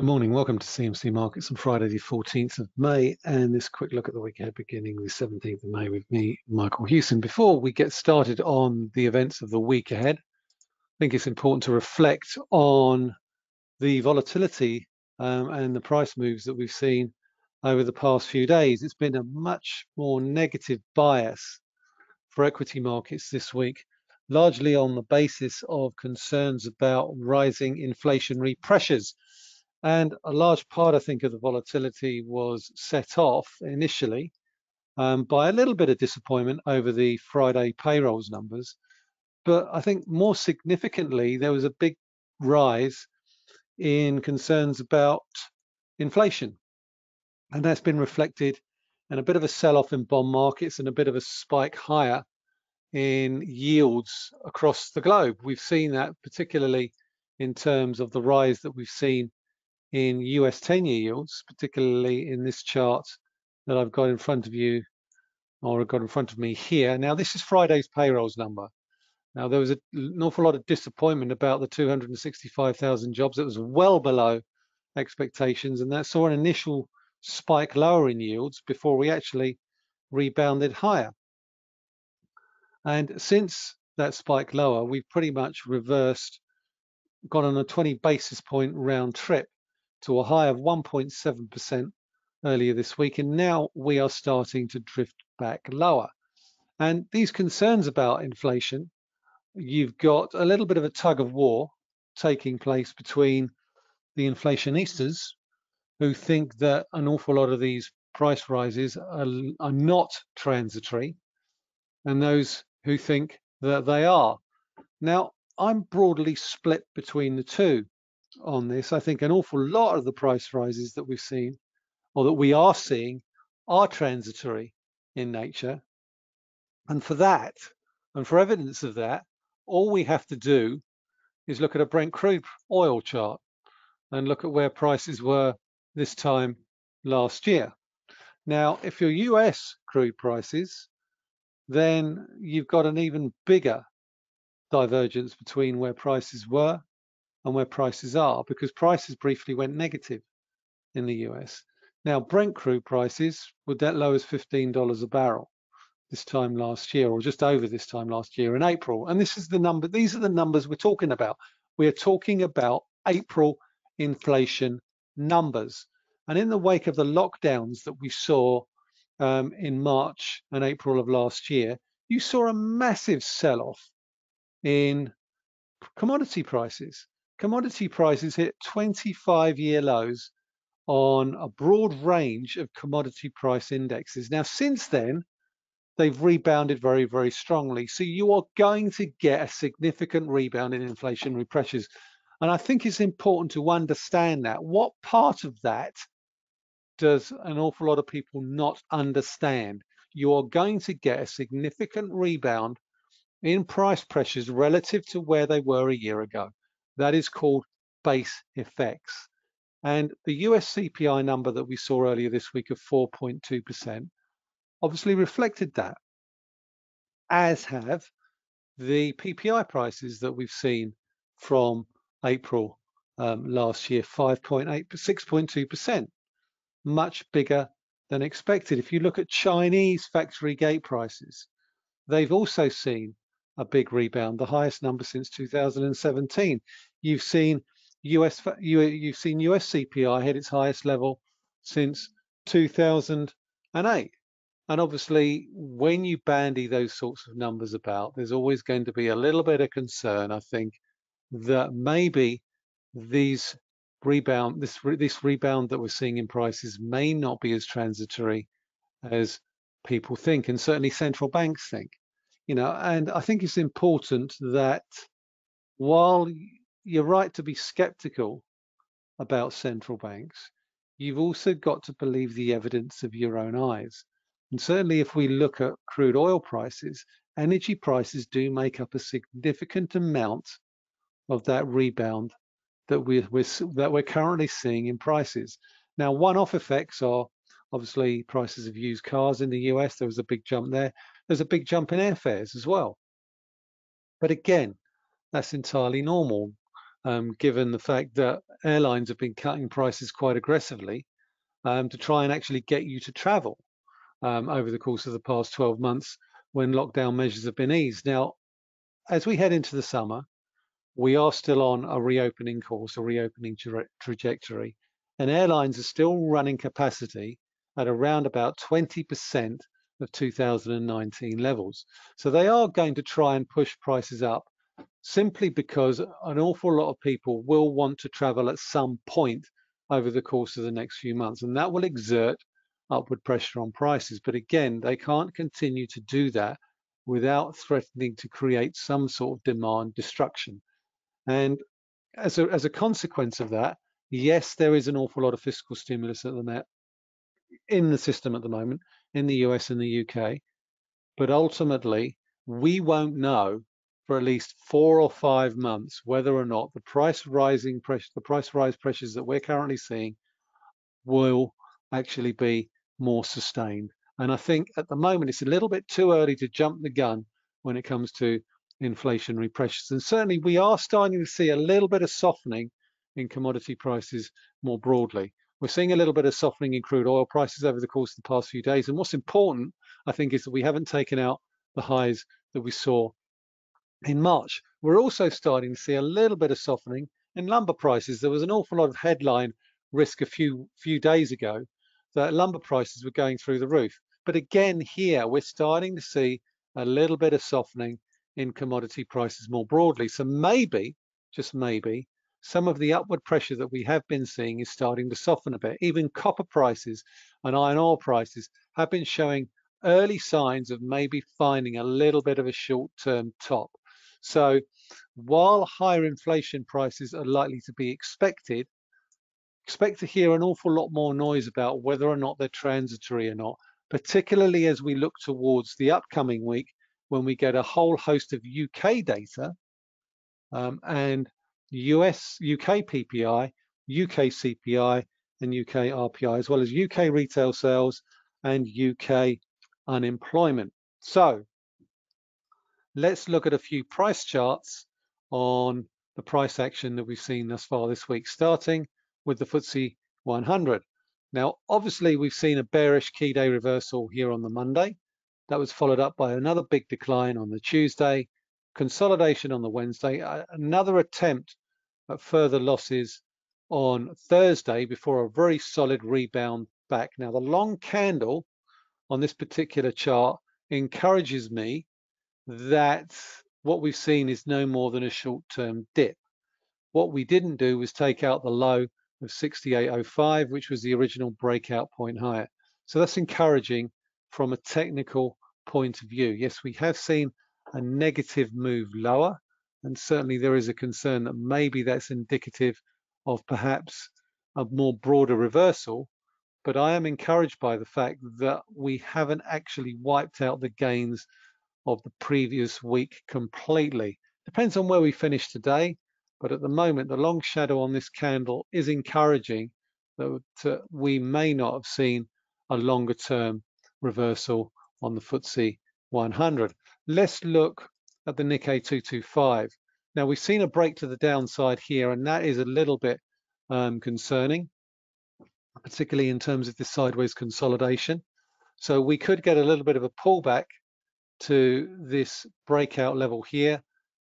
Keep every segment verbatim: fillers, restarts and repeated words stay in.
Good morning, welcome to C M C Markets on Friday the fourteenth of May, and this quick look at the week ahead beginning the seventeenth of May with me, Michael Hewson. Before we get started on the events of the week ahead, I think it's important to reflect on the volatility um, and the price moves that we've seen over the past few days. It's been a much more negative bias for equity markets this week, largely on the basis of concerns about rising inflationary pressures. And a large part, I think, of the volatility was set off initially um, by a little bit of disappointment over the Friday payrolls numbers. But I think more significantly, there was a big rise in concerns about inflation. And that's been reflected in a bit of a sell-off in bond markets and a bit of a spike higher in yields across the globe. We've seen that particularly in terms of the rise that we've seen in U S ten-year yields, particularly in this chart that I've got in front of you, or I've got in front of me here. Now, this is Friday's payrolls number. Now, there was a, an awful lot of disappointment about the two hundred sixty-five thousand jobs. It was well below expectations, and that saw an initial spike lower in yields before we actually rebounded higher. And since that spike lower, we've pretty much reversed, gone on a twenty basis point round trip to a high of one point seven percent earlier this week, and now we are starting to drift back lower. And these concerns about inflation, you've got a little bit of a tug of war taking place between the inflationistas, who think that an awful lot of these price rises are, are not transitory, and those who think that they are. Now, I'm broadly split between the two on this. I think an awful lot of the price rises that we've seen, or that we are seeing, are transitory in nature. And for that, and for evidence of that, all we have to do is look at a Brent crude oil chart and look at where prices were this time last year. Now, if you're U S crude prices, then you've got an even bigger divergence between where prices were and where prices are, because prices briefly went negative in the U S. Now, Brent crude prices were that low as fifteen dollars a barrel this time last year, or just over this time last year in April. And this is the number, these are the numbers we're talking about. We are talking about April inflation numbers. And in the wake of the lockdowns that we saw um, in March and April of last year, you saw a massive sell-off in commodity prices. Commodity prices hit twenty-five year lows on a broad range of commodity price indexes. Now, since then, they've rebounded very, very strongly. So you are going to get a significant rebound in inflationary pressures. And I think it's important to understand that. What part of that does an awful lot of people not understand? You are going to get a significant rebound in price pressures relative to where they were a year ago. That is called base effects. And the U S C P I number that we saw earlier this week of four point two percent obviously reflected that, as have the P P I prices that we've seen from April um, last year, five point eight, six point two percent, much bigger than expected. If you look at Chinese factory gate prices, they've also seen a big rebound, the highest number since two thousand seventeen. You've seen U S you've seen U S C P I hit its highest level since two thousand eight. And obviously, when you bandy those sorts of numbers about, there's always going to be a little bit of concern, I think, that maybe these rebound, this re this rebound that we're seeing in prices may not be as transitory as people think, and certainly central banks think. You know, and I think it's important that while you're right to be skeptical about central banks, you've also got to believe the evidence of your own eyes. And certainly if we look at crude oil prices, energy prices do make up a significant amount of that rebound that we're, we're, that we're currently seeing in prices. Now, one-off effects are obviously prices of used cars in the U S. There was a big jump there. There's a big jump in airfares as well. But again, that's entirely normal, um, given the fact that airlines have been cutting prices quite aggressively um, to try and actually get you to travel um, over the course of the past twelve months when lockdown measures have been eased. Now, as we head into the summer, we are still on a reopening course, a reopening tra trajectory, and airlines are still running capacity at around about twenty percent of two thousand nineteen levels. So they are going to try and push prices up simply because an awful lot of people will want to travel at some point over the course of the next few months, and that will exert upward pressure on prices. But again, they can't continue to do that without threatening to create some sort of demand destruction. And as a, as a consequence of that, yes, there is an awful lot of fiscal stimulus at the net in the system at the moment, in the U S and the U K, but ultimately we won't know for at least four or five months whether or not the price rising pressure, the price rise pressures that we're currently seeing will actually be more sustained. And I think at the moment it's a little bit too early to jump the gun when it comes to inflationary pressures. And certainly we are starting to see a little bit of softening in commodity prices more broadly. We're seeing a little bit of softening in crude oil prices over the course of the past few days. And what's important, I think, is that we haven't taken out the highs that we saw in March. We're also starting to see a little bit of softening in lumber prices. There was an awful lot of headline risk a few, few days ago that lumber prices were going through the roof. But again, here, we're starting to see a little bit of softening in commodity prices more broadly. So maybe, just maybe, some of the upward pressure that we have been seeing is starting to soften a bit. Even copper prices and iron ore prices have been showing early signs of maybe finding a little bit of a short-term top. So while higher inflation prices are likely to be expected, expect to hear an awful lot more noise about whether or not they're transitory or not, particularly as we look towards the upcoming week when we get a whole host of U K data um, and U S, U K P P I, U K C P I, and U K R P I, as well as U K retail sales and U K unemployment. So let's look at a few price charts on the price action that we've seen thus far this week, starting with the F T S E one hundred. Now, obviously, we've seen a bearish key day reversal here on the Monday. That was followed up by another big decline on the Tuesday, consolidation on the Wednesday, another attempt at further losses on Thursday before a very solid rebound back. Now, the long candle on this particular chart encourages me that what we've seen is no more than a short-term dip. What we didn't do was take out the low of sixty-eight oh five, which was the original breakout point higher. So that's encouraging from a technical point of view. Yes, we have seen a negative move lower, and certainly there is a concern that maybe that's indicative of perhaps a more broader reversal, but I am encouraged by the fact that we haven't actually wiped out the gains of the previous week completely. Depends on where we finish today, but at the moment the long shadow on this candle is encouraging that uh, we may not have seen a longer term reversal on the F T S E one hundred. Let's look at the Nikkei two twenty-five. Now, we've seen a break to the downside here, and that is a little bit um, concerning, particularly in terms of this sideways consolidation. So we could get a little bit of a pullback to this breakout level here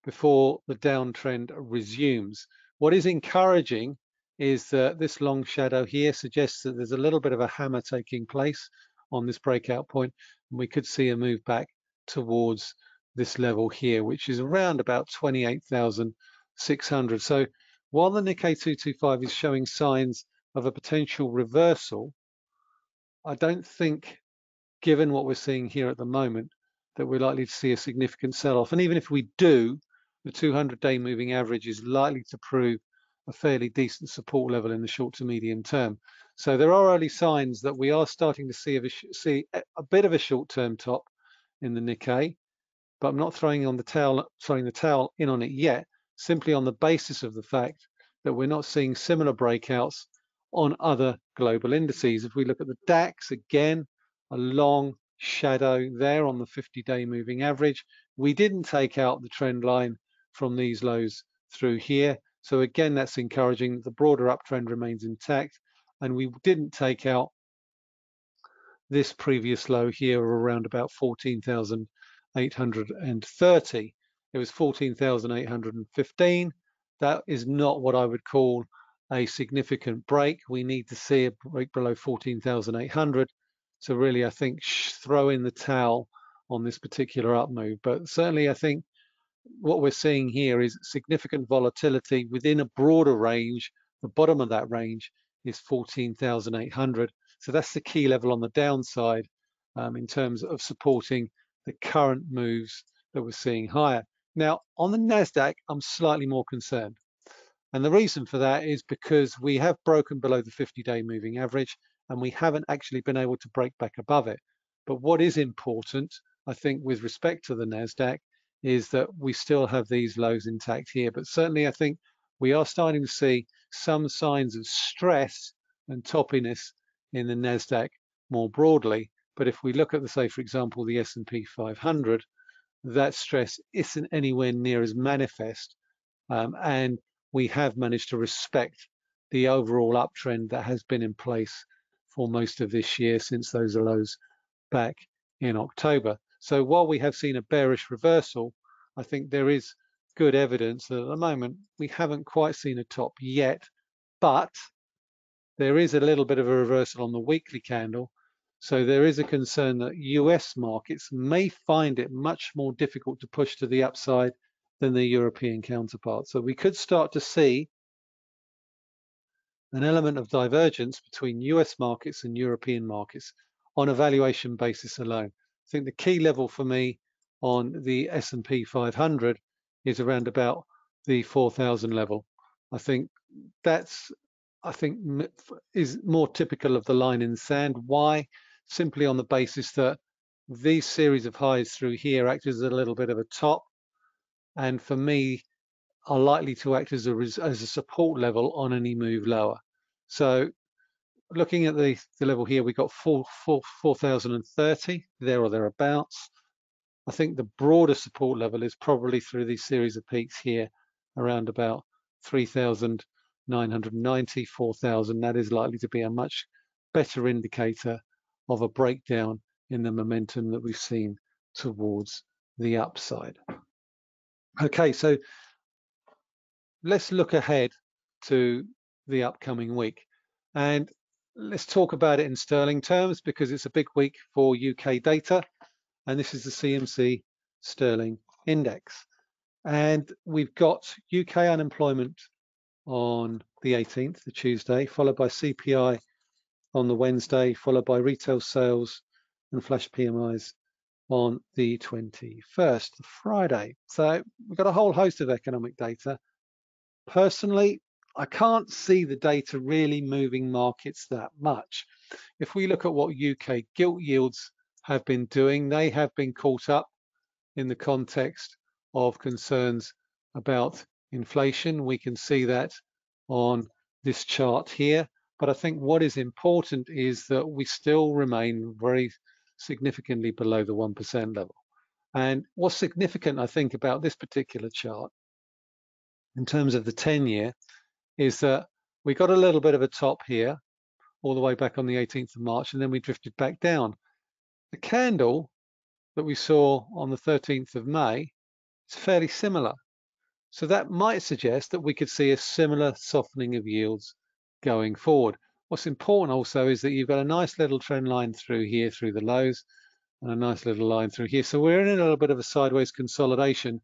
before the downtrend resumes. What is encouraging is that this long shadow here suggests that there's a little bit of a hammer taking place on this breakout point, and we could see a move back towards this level here, which is around about twenty-eight thousand six hundred. So while the Nikkei two twenty-five is showing signs of a potential reversal, I don't think, given what we're seeing here at the moment, that we're likely to see a significant sell-off. And even if we do, the two hundred day moving average is likely to prove a fairly decent support level in the short to medium term. So there are early signs that we are starting to see a, see a bit of a short-term top in the Nikkei, but I'm not throwing on the towel, throwing the towel in on it yet, simply on the basis of the fact that we're not seeing similar breakouts on other global indices. If we look at the DAX, again, a long shadow there on the fifty day moving average. We didn't take out the trend line from these lows through here, So again, that's encouraging. The broader uptrend remains intact, and we didn't take out this previous low here around about fourteen thousand eight hundred thirty. It was fourteen thousand eight hundred fifteen. That is not what I would call a significant break. We need to see a break below fourteen thousand eight hundred. So really, I think throw in the towel on this particular up move. But certainly, I think what we're seeing here is significant volatility within a broader range. The bottom of that range is fourteen thousand eight hundred. So that's the key level on the downside um, in terms of supporting the current moves that we're seeing higher. Now, on the NASDAQ, I'm slightly more concerned. And the reason for that is because we have broken below the fifty day moving average, and we haven't actually been able to break back above it. But what is important, I think, with respect to the NASDAQ, is that we still have these lows intact here. But certainly, I think we are starting to see some signs of stress and toppiness in the NASDAQ more broadly. But if we look at, the, say, for example, the S and P five hundred, that stress isn't anywhere near as manifest, um, and we have managed to respect the overall uptrend that has been in place for most of this year since those lows back in October. So while we have seen a bearish reversal, I think there is good evidence that at the moment we haven't quite seen a top yet, but there is a little bit of a reversal on the weekly candle. So there is a concern that U S markets may find it much more difficult to push to the upside than their European counterparts. So we could start to see an element of divergence between U S markets and European markets on a valuation basis alone. I think the key level for me on the S and P five hundred is around about the four thousand level. I think that's, I think, is more typical of the line in the sand. Why? Simply on the basis that these series of highs through here act as a little bit of a top, and for me are likely to act as a, as a support level on any move lower. So looking at the, the level here, we got four thousand thirty there or thereabouts. I think the broader support level is probably through these series of peaks here around about three thousand nine hundred ninety, four thousand. That is likely to be a much better indicator of a breakdown in the momentum that we've seen towards the upside. Okay, so let's look ahead to the upcoming week, and let's talk about it in sterling terms because it's a big week for U K data, and this is the C M C sterling index. And we've got U K unemployment on the eighteenth, the Tuesday, followed by C P I on the Wednesday, followed by retail sales and flash P M Is on the twenty-first, the Friday. So we've got a whole host of economic data. Personally, I can't see the data really moving markets that much. If we look at what U K gilt yields have been doing, they have been caught up in the context of concerns about inflation. We can see that on this chart here, but I think what is important is that we still remain very significantly below the one percent level. And what's significant, I think, about this particular chart in terms of the ten year is that we got a little bit of a top here all the way back on the eighteenth of March, and then we drifted back down. The candle that we saw on the thirteenth of May is fairly similar. So that might suggest that we could see a similar softening of yields going forward. What's important also is that you've got a nice little trend line through here, through the lows, and a nice little line through here. So we're in a little bit of a sideways consolidation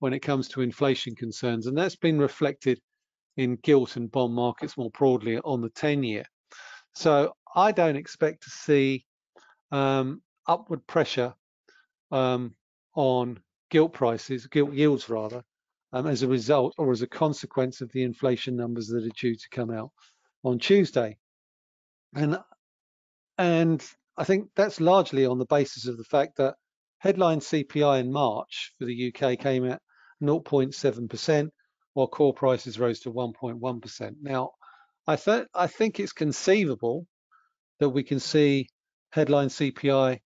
when it comes to inflation concerns, and that's been reflected in gilt and bond markets more broadly on the ten year. So I don't expect to see um, upward pressure um, on gilt prices, gilt yields rather, Um, as a result or as a consequence of the inflation numbers that are due to come out on Tuesday. And, and I think that's largely on the basis of the fact that headline C P I in March for the U K came at zero point seven percent, while core prices rose to one point one percent. Now, I, th I think it's conceivable that we can see headline C P I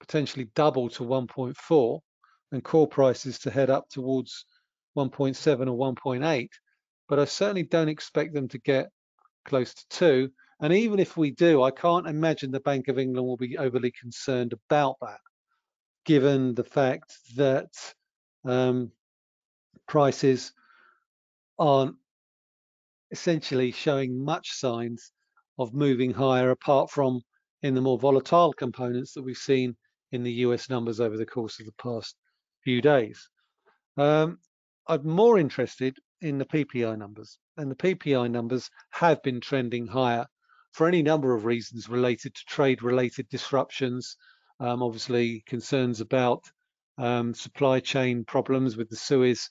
potentially double to one point four and core prices to head up towards one point seven or one point eight, but I certainly don't expect them to get close to two. And even if we do, I can't imagine the Bank of England will be overly concerned about that, given the fact that um, prices aren't essentially showing much signs of moving higher, apart from in the more volatile components that we've seen in the U S numbers over the course of the past few days. Um, I'm more interested in the P P I numbers, and the P P I numbers have been trending higher for any number of reasons related to trade-related disruptions, um, obviously concerns about um, supply chain problems with the Suez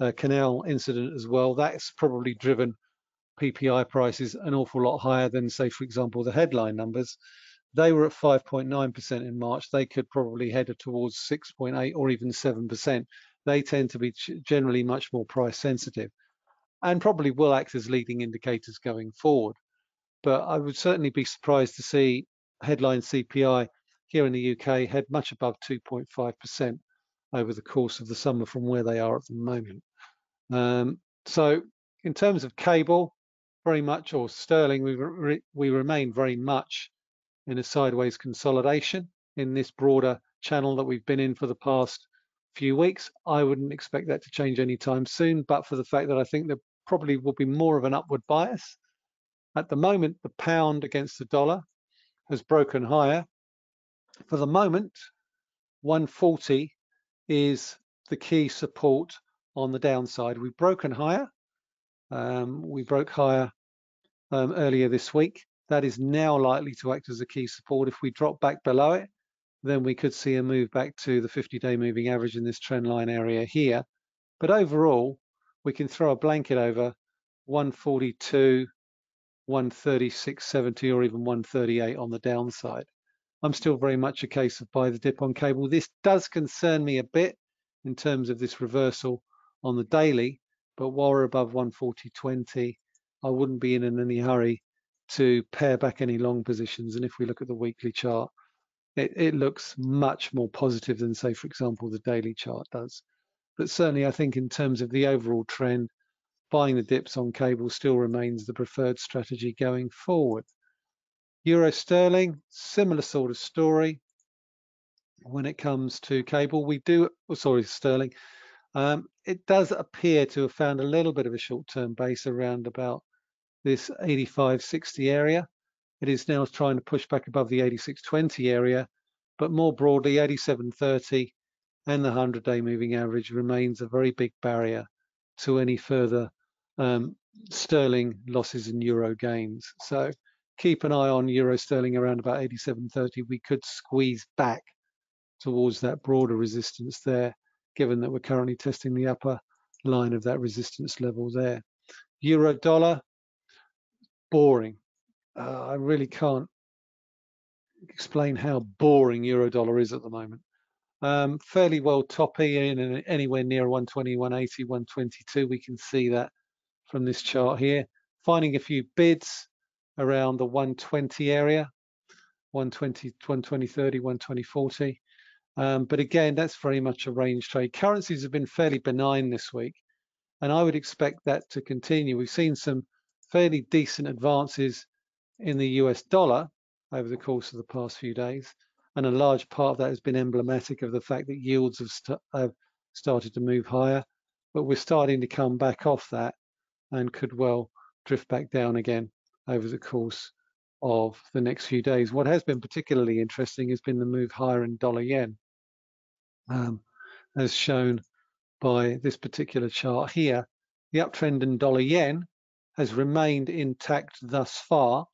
uh, Canal incident as well. That's probably driven P P I prices an awful lot higher than, say, for example, the headline numbers. They were at five point nine percent in March. They could probably head towards six point eight or even seven percent. They tend to be generally much more price sensitive and probably will act as leading indicators going forward. But I would certainly be surprised to see headline C P I here in the U K head much above two point five percent over the course of the summer from where they are at the moment. Um, so in terms of cable, very much, or sterling, we, re we remain very much in a sideways consolidation in this broader channel that we've been in for the past few weeks. I wouldn't expect that to change anytime soon, but for the fact that I think there probably will be more of an upward bias. At the moment, the pound against the dollar has broken higher. For the moment, one forty is the key support on the downside. We've broken higher. Um, we broke higher um, earlier this week. That is now likely to act as a key support. If we drop back below it, then we could see a move back to the fifty-day moving average in this trend line area here. But overall, we can throw a blanket over one forty-two, one thirty-six seventy, or even one thirty-eight on the downside. I'm still very much a case of buy the dip on cable. This does concern me a bit in terms of this reversal on the daily, but while we're above one forty twenty, I wouldn't be in any hurry to pare back any long positions. And if we look at the weekly chart, it, it looks much more positive than, say, for example, the daily chart does. But certainly, I think in terms of the overall trend, buying the dips on cable still remains the preferred strategy going forward. Euro sterling, similar sort of story when it comes to cable. We do, oh, sorry, sterling. Um, it does appear to have found a little bit of a short-term base around about this eighty-five sixty area. It is now trying to push back above the eighty-six twenty area, but more broadly, eighty-seven thirty and the hundred-day moving average remains a very big barrier to any further um, sterling losses and euro gains. So keep an eye on euro sterling around about eighty-seven thirty. We could squeeze back towards that broader resistance there, given that we're currently testing the upper line of that resistance level there. Euro dollar, boring. Uh, I really can't explain how boring euro dollar is at the moment. Um, fairly well toppy in, in anywhere near one twenty, one eighty, one twenty-two. We can see that from this chart here. Finding a few bids around the one twenty area, one twenty, one twenty thirty, one twenty forty. Um, but again, that's very much a range trade. Currencies have been fairly benign this week, and I would expect that to continue. We've seen some fairly decent advances in the U S dollar over the course of the past few days, and a large part of that has been emblematic of the fact that yields have, st have started to move higher, but we're starting to come back off that and could well drift back down again over the course of the next few days. What has been particularly interesting has been the move higher in dollar yen, um, as shown by this particular chart here. The uptrend in dollar yen has remained intact thus far,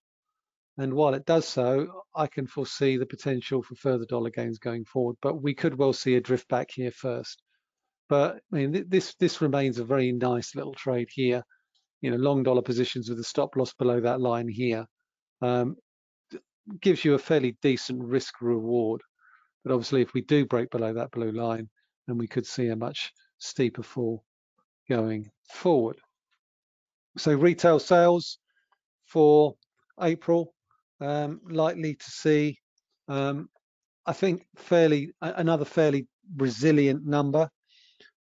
and while it does so, I can foresee the potential for further dollar gains going forward, but we could well see a drift back here first. But I mean, this this remains a very nice little trade here, you know, long dollar positions with a stop loss below that line here, um, gives you a fairly decent risk reward. But obviously, if we do break below that blue line, then we could see a much steeper fall going forward. So retail sales for April, um, likely to see, um, I think, fairly another fairly resilient number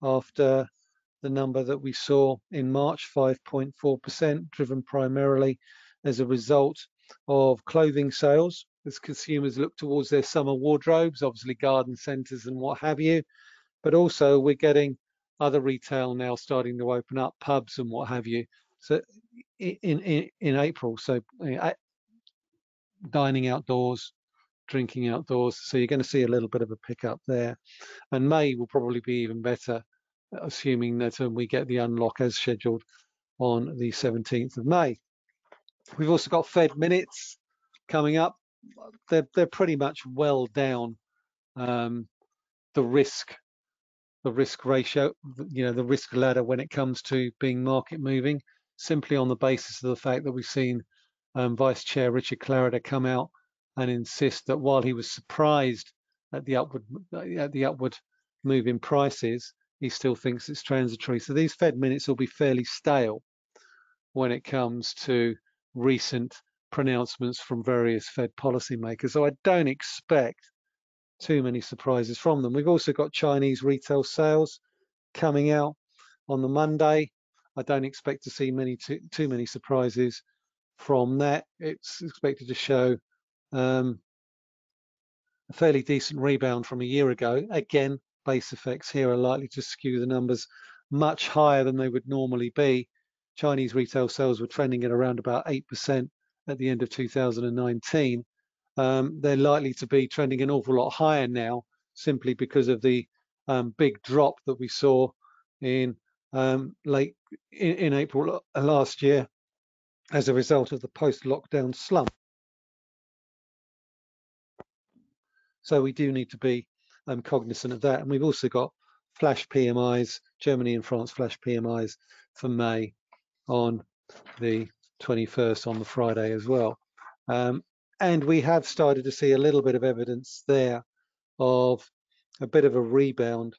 after the number that we saw in March, five point four percent, driven primarily as a result of clothing sales as consumers look towards their summer wardrobes, obviously garden centres and what have you. But also we're getting other retail now starting to open up, pubs and what have you. So in in, in April, so uh, dining outdoors, drinking outdoors. So you're going to see a little bit of a pickup there. And May will probably be even better, assuming that um, we get the unlock as scheduled on the seventeenth of May. We've also got Fed minutes coming up. They're, they're pretty much well down um, the risk, the risk ratio, you know, the risk ladder when it comes to being market moving, simply on the basis of the fact that we've seen um, Vice Chair Richard Clarida come out and insist that while he was surprised at the upward at the upward move in prices, he still thinks it's transitory. So these Fed minutes will be fairly stale when it comes to recent pronouncements from various Fed policymakers. So I don't expect too many surprises from them. We've also got Chinese retail sales coming out on the Monday. I don't expect to see many too, too many surprises from that. It's expected to show um, a fairly decent rebound from a year ago. Again, base effects here are likely to skew the numbers much higher than they would normally be. Chinese retail sales were trending at around about eight percent at the end of two thousand nineteen. Um, they're likely to be trending an awful lot higher now, simply because of the um, big drop that we saw in um, late in, in April last year as a result of the post-lockdown slump. So we do need to be um, cognizant of that. And we've also got flash P M Is, Germany and France flash P M Is for May on the twenty-first, on the Friday as well. Um, and we have started to see a little bit of evidence there of a bit of a rebound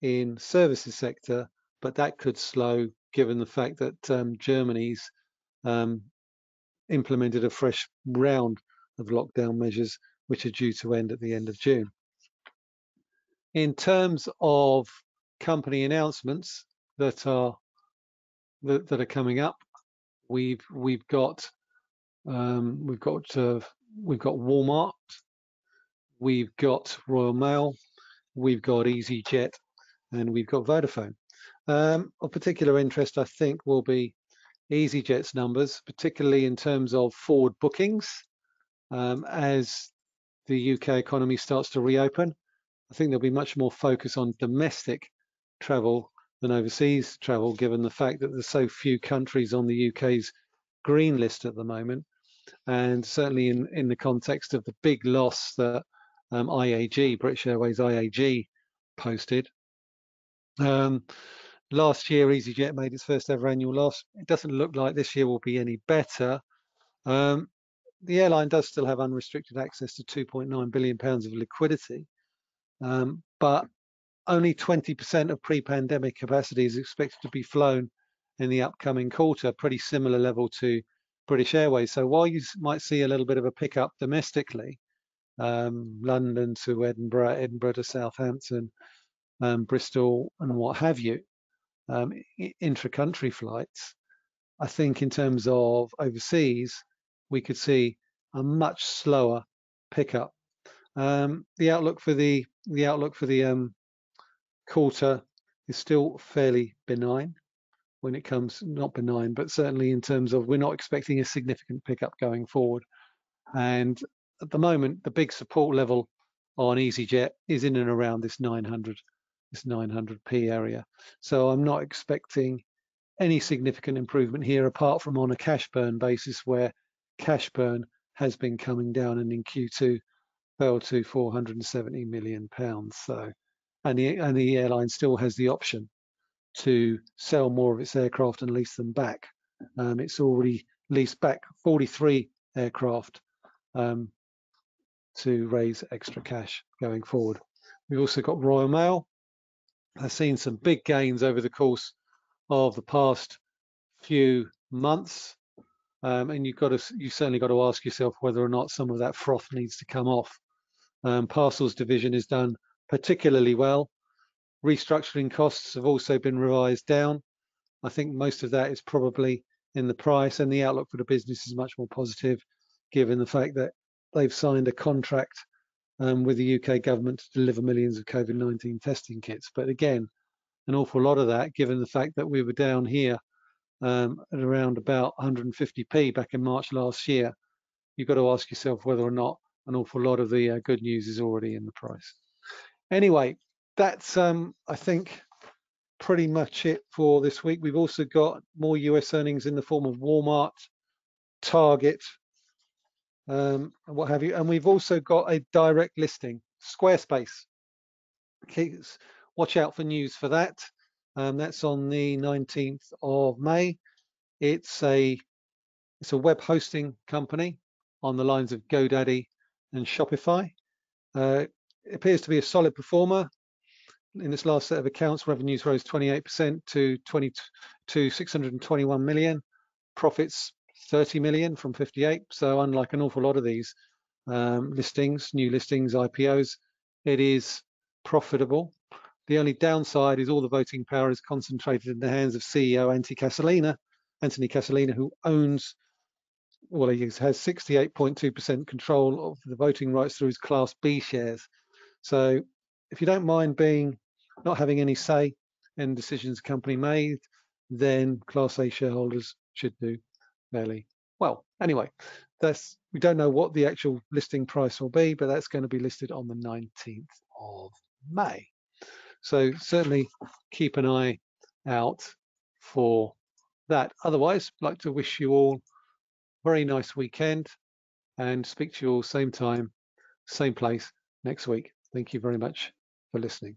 in services sector, but that could slow given the fact that um, Germany's um, implemented a fresh round of lockdown measures, which are due to end at the end of June. In terms of company announcements that are that, that are coming up, we've we've got um, we've got uh, we've got Walmart, we've got Royal Mail, we've got EasyJet, and we've got Vodafone. Um, of particular interest, I think, will be EasyJet's numbers, particularly in terms of forward bookings um, as the U K economy starts to reopen. I think there'll be much more focus on domestic travel than overseas travel, given the fact that there's so few countries on the U K's green list at the moment, and certainly in in the context of the big loss that um, I A G, British Airways I A G, posted um, last year. EasyJet made its first ever annual loss. It doesn't look like this year will be any better. Um, the airline does still have unrestricted access to two point nine billion pounds of liquidity, um, but only twenty percent of pre-pandemic capacity is expected to be flown in the upcoming quarter, pretty similar level to British Airways. So while you might see a little bit of a pickup domestically, um, London to Edinburgh, Edinburgh to Southampton, um, Bristol and what have you, um, intra-country flights, I think in terms of overseas, we could see a much slower pickup. Um, the outlook for the the outlook for the um, quarter is still fairly benign when it comes, not benign, but certainly in terms of we're not expecting a significant pickup going forward. And at the moment, the big support level on EasyJet is in and around this nine hundred this nine hundred p area. So I'm not expecting any significant improvement here, apart from on a cash burn basis, where cash burn has been coming down, and in Q two fell to four hundred seventy million pounds. So and the and the airline still has the option to sell more of its aircraft and lease them back. Um, it's already leased back forty-three aircraft um, to raise extra cash going forward. We've also got Royal Mail. I've seen some big gains over the course of the past few months, um, and you've got to you certainly got to ask yourself whether or not some of that froth needs to come off. Um, parcels division is done particularly well. Restructuring costs have also been revised down. I think most of that is probably in the price, and the outlook for the business is much more positive given the fact that they've signed a contract um, with the U K government to deliver millions of COVID nineteen testing kits. But again, an awful lot of that, given the fact that we were down here um, at around about one hundred fifty p back in March last year, you've got to ask yourself whether or not an awful lot of the uh, good news is already in the price. Anyway, that's, um, I think, pretty much it for this week. We've also got more U S earnings in the form of Walmart, Target, um, and what have you. And we've also got a direct listing, Squarespace. Okay, watch out for news for that. Um, that's on the nineteenth of May. It's a, it's a web hosting company on the lines of GoDaddy and Shopify. Uh, it appears to be a solid performer. In this last set of accounts, revenues rose twenty-eight percent to six hundred twenty-one million, profits thirty million from fifty-eight. So unlike an awful lot of these um, listings, new listings, I P Os, it is profitable. The only downside is all the voting power is concentrated in the hands of C E O Anthony Casalina, Anthony Casalina, who owns, well, he has sixty-eight point two percent control of the voting rights through his Class B shares. So if you don't mind being not having any say in decisions the company made, then Class A shareholders should do fairly well. Anyway, that's, we don't know what the actual listing price will be, but that's going to be listed on the nineteenth of May. So certainly keep an eye out for that. Otherwise, I'd like to wish you all a very nice weekend and speak to you all same time, same place next week. Thank you very much for listening.